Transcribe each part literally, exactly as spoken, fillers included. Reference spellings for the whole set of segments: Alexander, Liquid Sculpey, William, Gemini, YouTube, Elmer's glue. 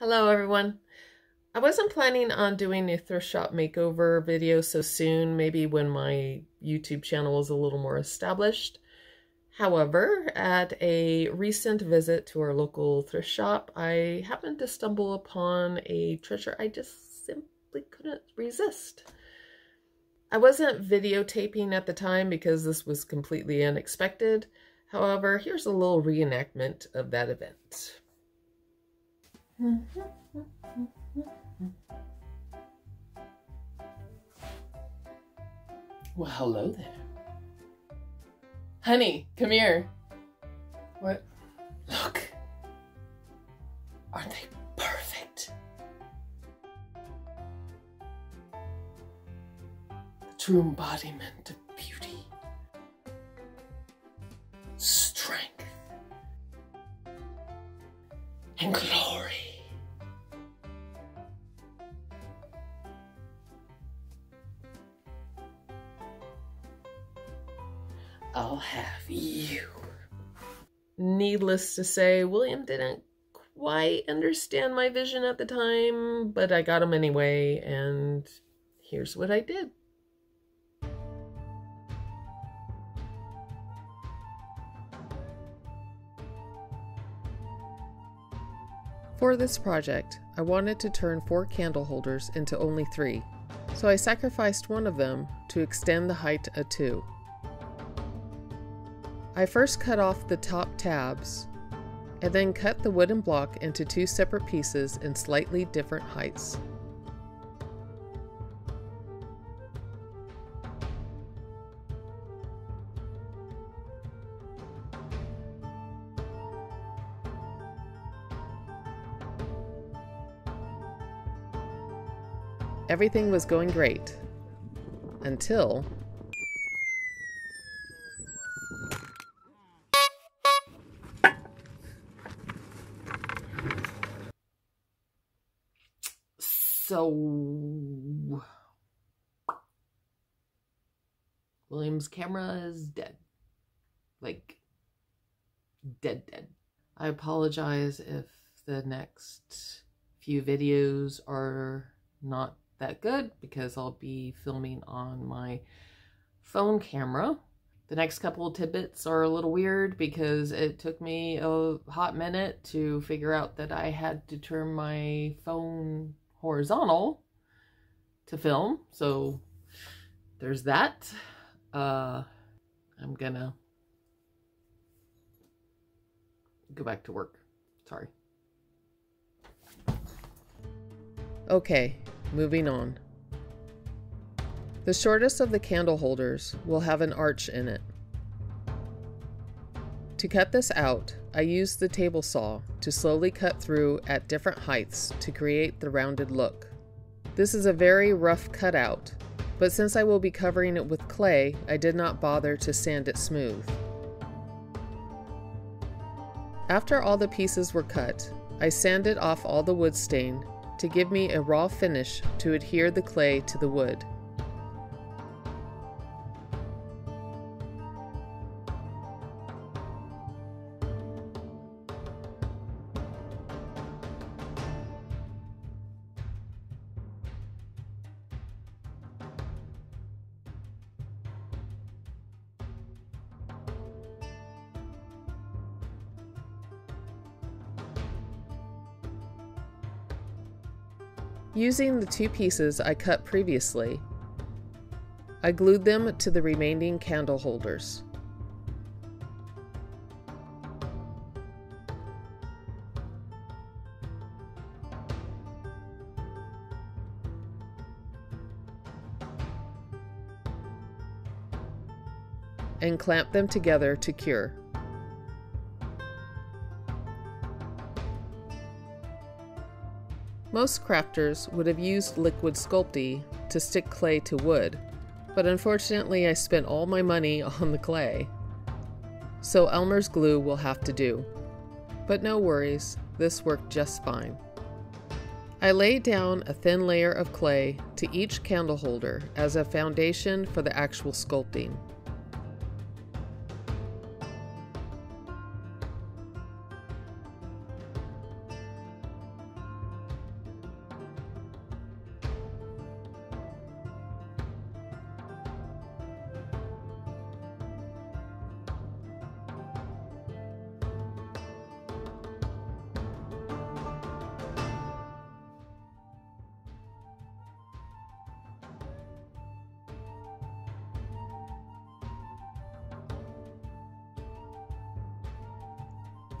Hello everyone. I wasn't planning on doing a thrift shop makeover video so soon, maybe when my YouTube channel is a little more established. However, at a recent visit to our local thrift shop, I happened to stumble upon a treasure I just simply couldn't resist. I wasn't videotaping at the time because this was completely unexpected. However, here's a little reenactment of that event. Well, hello there. Honey, come here. What? Look. Aren't they perfect? The true embodiment of beauty. Strength. And glory. I'll have you. Needless to say, William didn't quite understand my vision at the time, but I got him anyway, and here's what I did. For this project, I wanted to turn four candle holders into only three, so I sacrificed one of them to extend the height a two. I first cut off the top tabs and then cut the wooden block into two separate pieces in slightly different heights. Everything was going great until So, William's camera is dead. Like, dead, dead. I apologize if the next few videos are not that good because I'll be filming on my phone camera. The next couple of tidbits are a little weird because it took me a hot minute to figure out that I had to turn my phone horizontal to film, so there's that. Uh, I'm gonna go back to work. Sorry. Okay, moving on. The shortest of the candle holders will have an arch in it. To cut this out, I used the table saw to slowly cut through at different heights to create the rounded look. This is a very rough cutout, but since I will be covering it with clay, I did not bother to sand it smooth. After all the pieces were cut, I sanded off all the wood stain to give me a raw finish to adhere the clay to the wood. Using the two pieces I cut previously, I glued them to the remaining candle holders. And clamped them together to cure. Most crafters would have used Liquid Sculpey to stick clay to wood, but unfortunately I spent all my money on the clay, so Elmer's glue will have to do. But no worries, this worked just fine. I laid down a thin layer of clay to each candle holder as a foundation for the actual sculpting.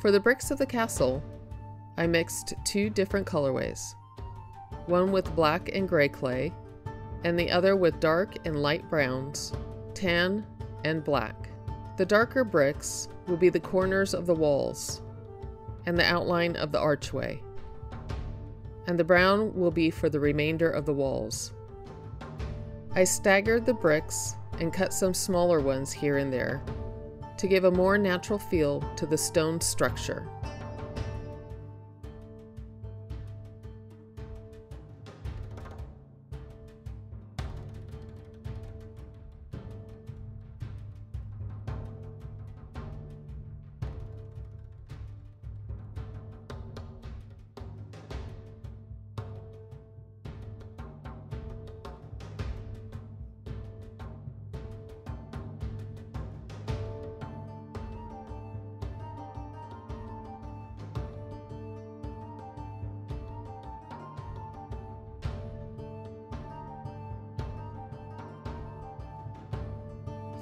For the bricks of the castle, I mixed two different colorways, one with black and gray clay, and the other with dark and light browns, tan and black. The darker bricks will be the corners of the walls and the outline of the archway, and the brown will be for the remainder of the walls. I staggered the bricks and cut some smaller ones here and there to give a more natural feel to the stone structure.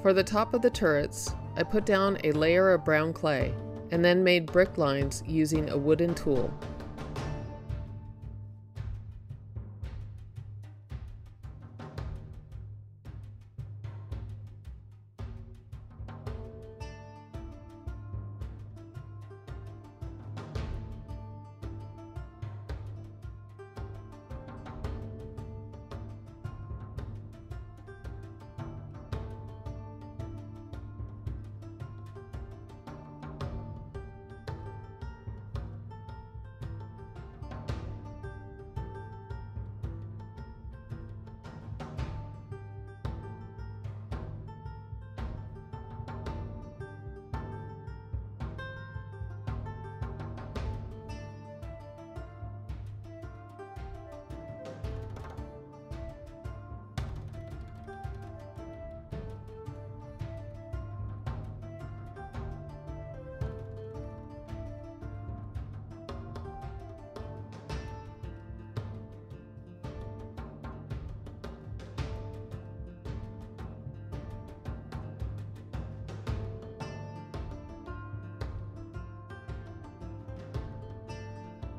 For the top of the turrets, I put down a layer of brown clay and then made brick lines using a wooden tool.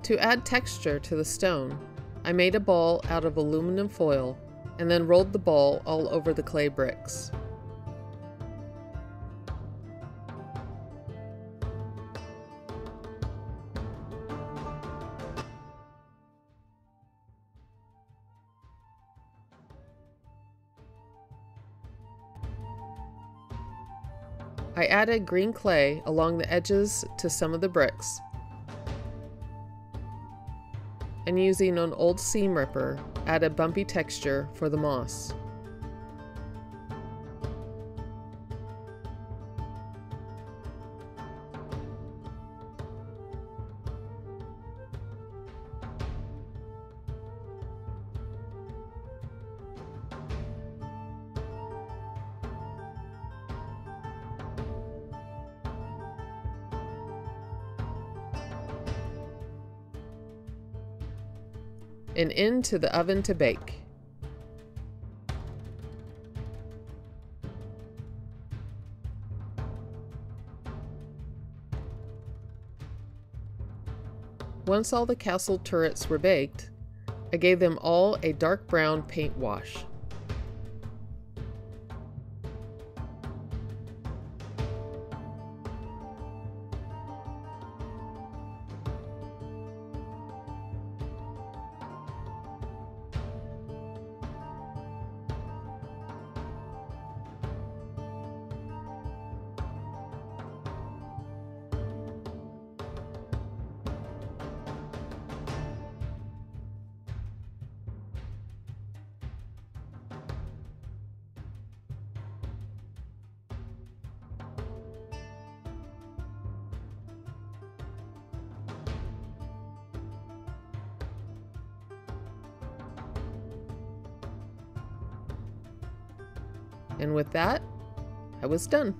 To add texture to the stone, I made a ball out of aluminum foil and then rolled the ball all over the clay bricks. I added green clay along the edges to some of the bricks, and using an old seam ripper, add a bumpy texture for the moss. And into the oven to bake. Once all the castle turrets were baked, I gave them all a dark brown paint wash. And with that, I was done.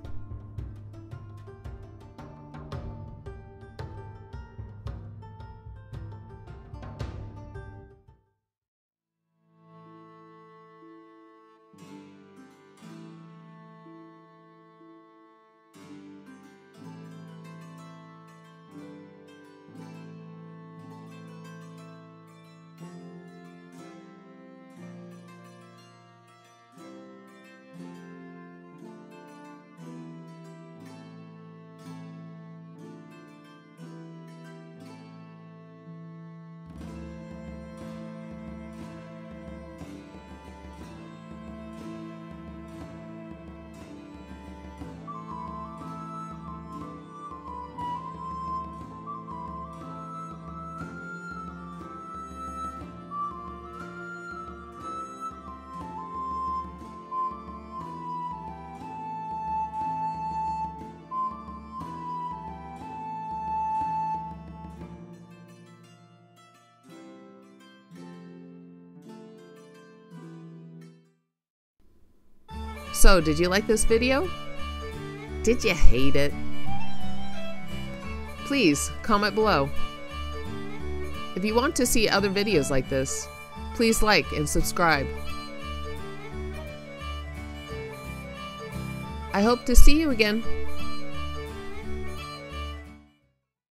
So, did you like this video? Did you hate it? Please comment below. If you want to see other videos like this, please like and subscribe. I hope to see you again.